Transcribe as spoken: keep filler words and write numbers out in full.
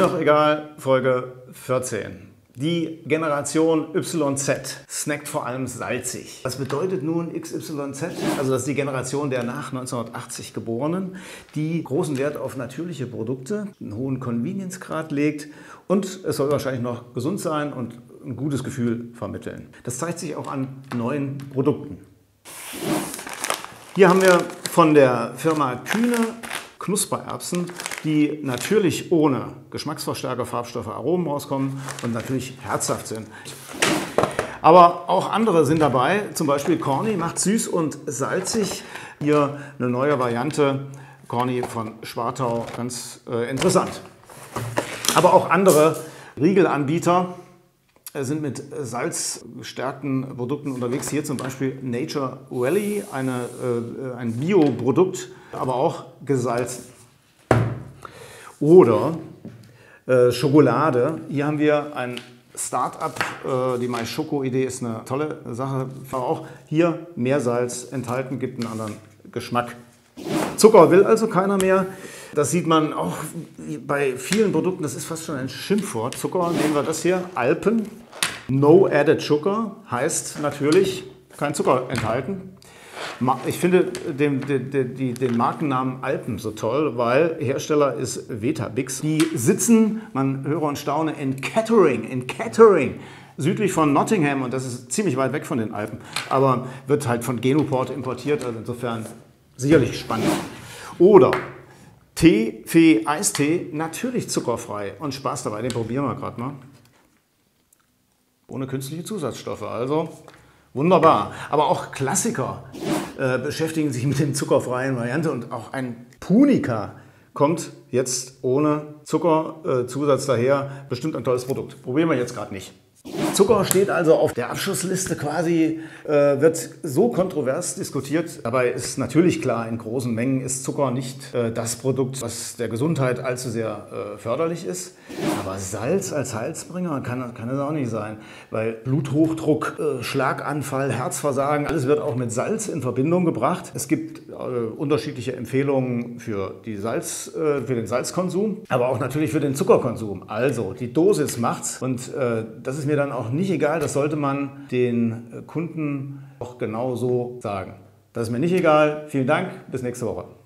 doch egal, Folge vierzehn. Die Generation Y Z snackt vor allem salzig. Was bedeutet nun X Y Z? Also das ist die Generation der nach neunzehnhundertachtzig Geborenen, die großen Wert auf natürliche Produkte, einen hohen Convenience-Grad legt und es soll wahrscheinlich noch gesund sein und ein gutes Gefühl vermitteln. Das zeigt sich auch an neuen Produkten. Hier haben wir von der Firma Kühne Knuspererbsen, die natürlich ohne Geschmacksverstärker, Farbstoffe, Aromen rauskommen und natürlich herzhaft sind. Aber auch andere sind dabei, zum Beispiel Corny macht süß und salzig. Hier eine neue Variante, Corny von Schwartau, ganz äh, interessant. Aber auch andere Riegelanbieter sind mit salzgestärkten Produkten unterwegs. Hier zum Beispiel Nature Valley, eine, äh, ein Bio-Produkt, aber auch gesalzen. Oder äh, Schokolade. Hier haben wir ein Start-up. Äh, die Mi(h)r doch egal-Idee ist eine tolle Sache. Aber auch hier mehr Salz enthalten, gibt einen anderen Geschmack. Zucker will also keiner mehr. Das sieht man auch bei vielen Produkten. Das ist fast schon ein Schimpfwort. Zucker, nehmen wir das hier, Alpen. No added sugar heißt natürlich kein Zucker enthalten. Ich finde den, den, den Markennamen Alpen so toll, weil Hersteller ist Vetabix. Die sitzen, man höre und staune, in Kettering, in Kettering, südlich von Nottingham. Und das ist ziemlich weit weg von den Alpen. Aber wird halt von Genoport importiert. Also insofern sicherlich spannend. Oder Tee, Fee, Eistee, natürlich zuckerfrei und Spaß dabei. Den probieren wir gerade mal. Ohne künstliche Zusatzstoffe, also wunderbar. Aber auch Klassiker äh, beschäftigen sich mit den zuckerfreien Variante und auch ein Punika kommt jetzt ohne Zuckerzusatz äh, daher. Bestimmt ein tolles Produkt. Probieren wir jetzt gerade nicht. Zucker steht also auf der Abschussliste quasi, äh, wird so kontrovers diskutiert. Dabei ist natürlich klar, in großen Mengen ist Zucker nicht äh, das Produkt, was der Gesundheit allzu sehr äh, förderlich ist. Aber Salz als Heilsbringer kann, kann es auch nicht sein, weil Bluthochdruck, äh, Schlaganfall, Herzversagen, alles wird auch mit Salz in Verbindung gebracht. Es gibt äh, unterschiedliche Empfehlungen für, die Salz, äh, für den Salzkonsum, aber auch natürlich für den Zuckerkonsum. Also die Dosis macht's und äh, das ist mir dann auch nicht egal, das sollte man den Kunden auch genau so sagen. Das ist mir nicht egal. Vielen Dank, bis nächste Woche.